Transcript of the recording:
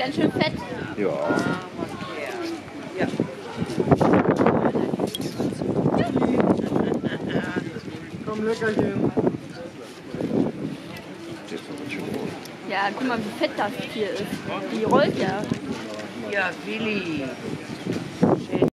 ganz schön fett. Ja. Ja. Komm, Leckerchen. Ja, guck mal, wie fett das Tier ist. Die rollt ja. Ja, Willi.